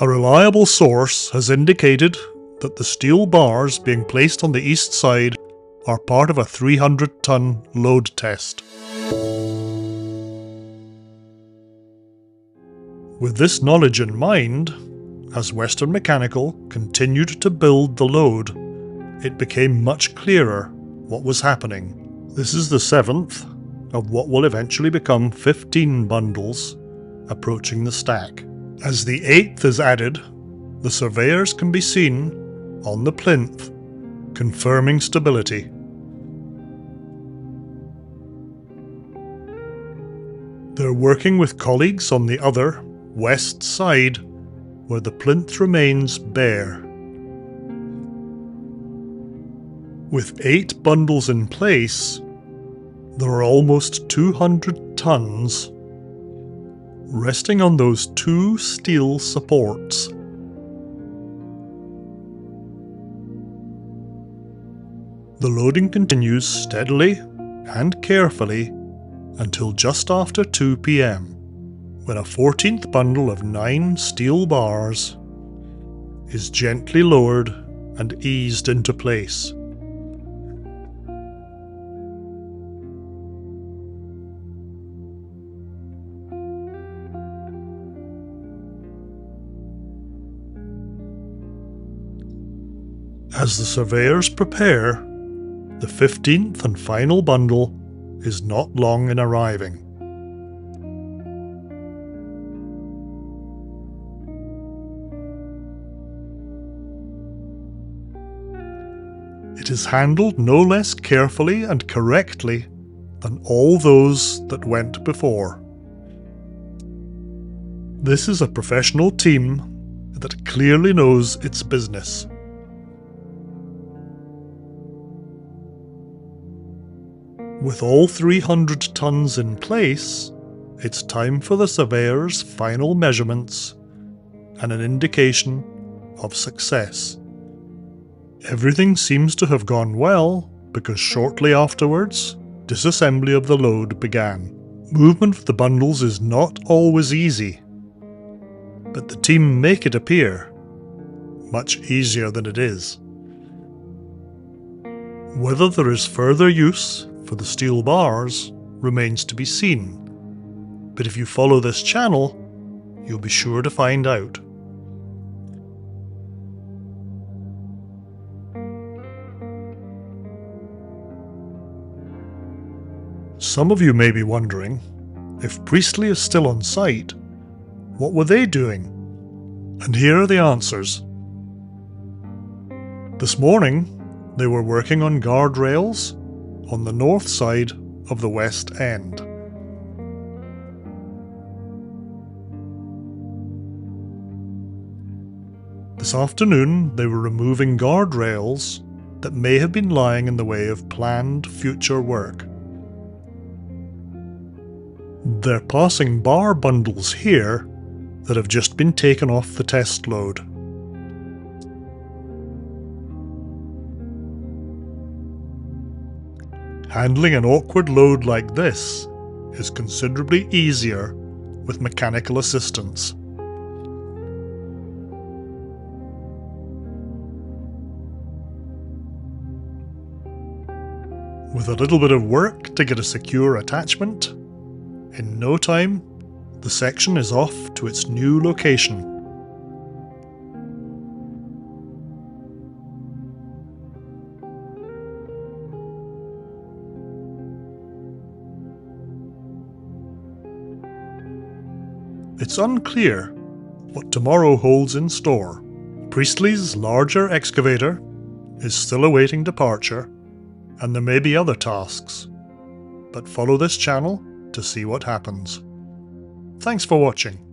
A reliable source has indicated that the steel bars being placed on the east side are part of a 300-ton load test. With this knowledge in mind, as Western Mechanical continued to build the load, it became much clearer what was happening. This is the 7th of what will eventually become 15 bundles approaching the stack. As the 8th is added, the surveyors can be seen on the plinth, confirming stability. They're working with colleagues on the other, west side, where the plinth remains bare. With 8 bundles in place, there are almost 200 tons resting on those 2 steel supports. The loading continues steadily and carefully until just after 2 PM, when a 14th bundle of 9 steel bars is gently lowered and eased into place. As the surveyors prepare, the 15th and final bundle is not long in arriving. It is handled no less carefully and correctly than all those that went before. This is a professional team that clearly knows its business. With all 300 tons in place, it's time for the surveyor's final measurements and an indication of success. Everything seems to have gone well, because shortly afterwards, disassembly of the load began. Movement of the bundles is not always easy, but the team make it appear much easier than it is. Whether there is further use for the steel bars remains to be seen, but if you follow this channel, you'll be sure to find out. Some of you may be wondering, if Priestly is still on site, what were they doing? And here are the answers. This morning, they were working on guardrails on the north side of the west end. This afternoon, they were removing guardrails that may have been lying in the way of planned future work. They're passing bar bundles here that have just been taken off the test load. Handling an awkward load like this is considerably easier with mechanical assistance. With a little bit of work to get a secure attachment, in no time, the section is off to its new location. It's unclear what tomorrow holds in store. Priestly's larger excavator is still awaiting departure, and there may be other tasks, but follow this channel to see what happens. Thanks for watching.